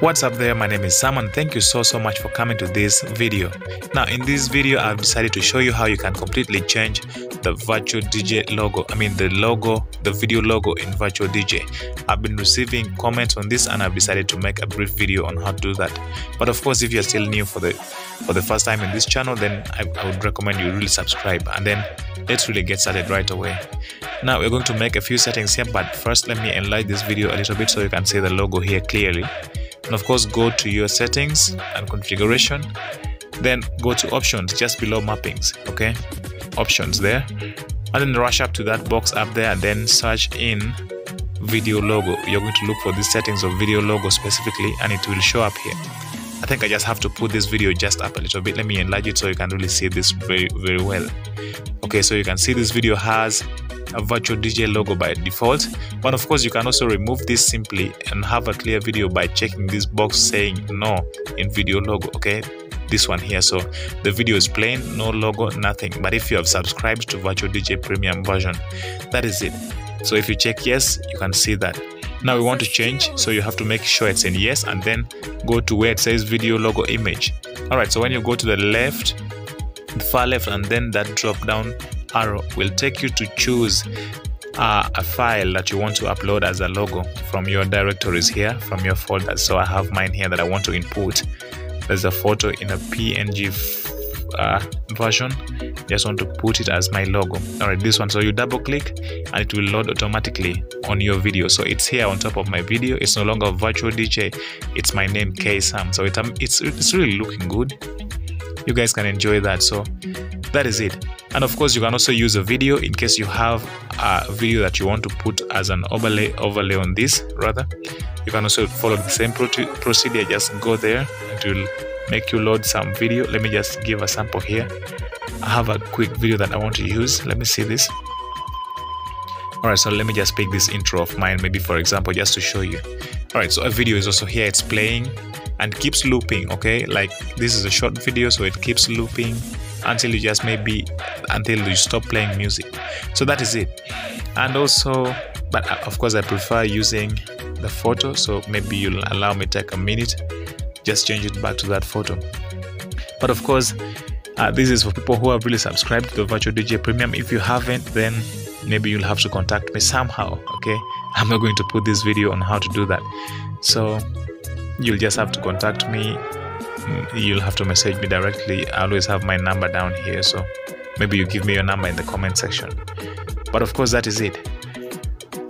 What's up there? My name is Sam and thank you so much for coming to this video. Now in this video I've decided to show you how you can completely change the Virtual DJ logo, the video logo in Virtual DJ. I've been receiving comments on this and I've decided to make a brief video on how to do that. But of course, if you're still new for the first time in this channel, then I would recommend you really subscribe, and then let's really get started right away. Now we're going to make a few settings here, but first let me enlarge this video a little bit so you can see the logo here clearly. And of course, go to your settings and configuration, then go to options just below mappings, okay, options there, and then rush up to that box up there and then search in video logo. You're going to look for these settings of video logo specifically and it will show up here. I think I just have to put this video just up a little bit. Let me enlarge it so you can really see this very well. Okay, so you can see this video has a Virtual DJ logo by default, but of course you can also remove this simply and have a clear video by checking this box saying no in video logo, okay, this one here. So the video is plain, no logo, nothing. But if you have subscribed to Virtual DJ premium version, that is it. So if you check yes, you can see that. Now we want to change, so you have to make sure it's in yes and then go to where it says video logo image. Alright, so when you go to the left, the far left, and then that drop down arrow will take you to choose a file that you want to upload as a logo from your directories here, from your folders. So I have mine here that I want to input. There's a photo in a PNG version. Just want to put it as my logo. Alright, this one. So you double click and it will load automatically on your video. So it's here on top of my video. It's no longer Virtual DJ. It's my name, Kay Xam. So it's really looking good. You guys can enjoy that. So that is it. And of course, you can also use a video in case you have a video that you want to put as an overlay on this. Rather, you can also follow the same procedure. Just go there, it will make you load some video. Let me just give a sample here. I have a quick video that I want to use. Let me see this. Alright, so let me just pick this intro of mine, maybe for example, just to show you. Alright, so a video is also here. It's playing and keeps looping, okay, like this is a short video, so it keeps looping until you just maybe until you stop playing music. So that is it. And also, but of course I prefer using the photo, so maybe you'll allow me take a minute, just change it back to that photo. But of course, this is for people who have really subscribed to the Virtual DJ premium. If you haven't, then maybe you'll have to contact me somehow, okay. I'm not going to put this video on how to do that, so you'll just have to contact me. You'll have to message me directly. I always have my number down here, so maybe you give me your number in the comment section. But of course, that is it.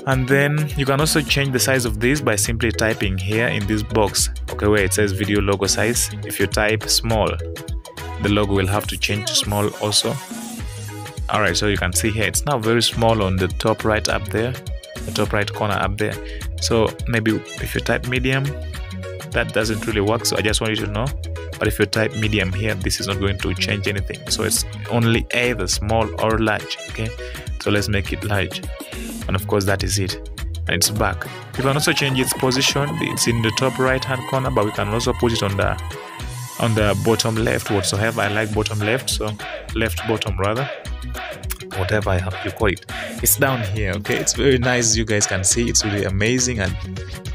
And then you can also change the size of this by simply typing here in this box, okay, where it says video logo size. If you type small, the logo will have to change to small also. Alright, so you can see here it's now very small on the top right up there, the top right corner up there. So maybe if you type medium, that doesn't really work, so I just want you to know. But if you type medium here, this is not going to change anything, so it's only either small or large, okay. So let's make it large, and of course that is it. And it's back. You can also change its position. It's in the top right hand corner, but we can also put it on the bottom left whatsoever. I like bottom left, so left bottom rather, whatever I have you call it. It's down here, okay. It's very nice, you guys can see, it's really amazing. And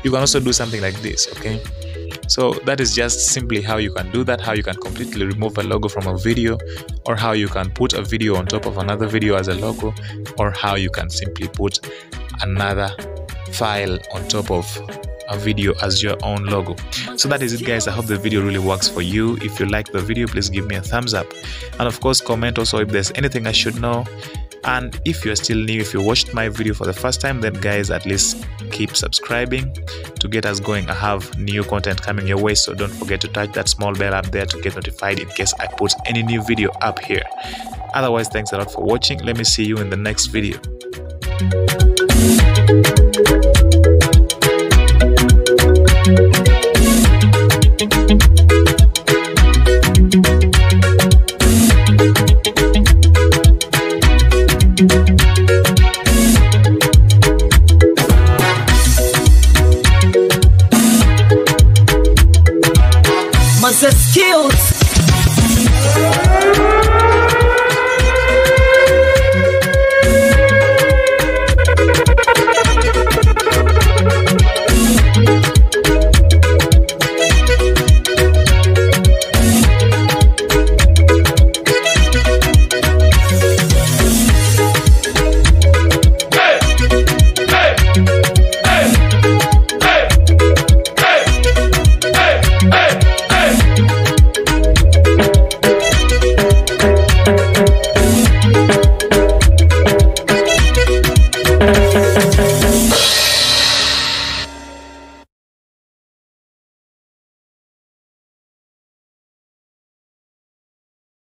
you can also do something like this, okay. So that is just simply how you can do that, how you can completely remove a logo from a video, or how you can put a video on top of another video as a logo, or how you can simply put another file on top of a video as your own logo. So that is it, guys. I hope the video really works for you. If you like the video, please give me a thumbs up, and of course comment also if there's anything I should know. And if you're still new, if you watched my video for the first time, then guys, at least keep subscribing to get us going. I have new content coming your way, so don't forget to touch that small bell up there to get notified in case I put any new video up here. Otherwise, thanks a lot for watching. Let me see you in the next video. Just kill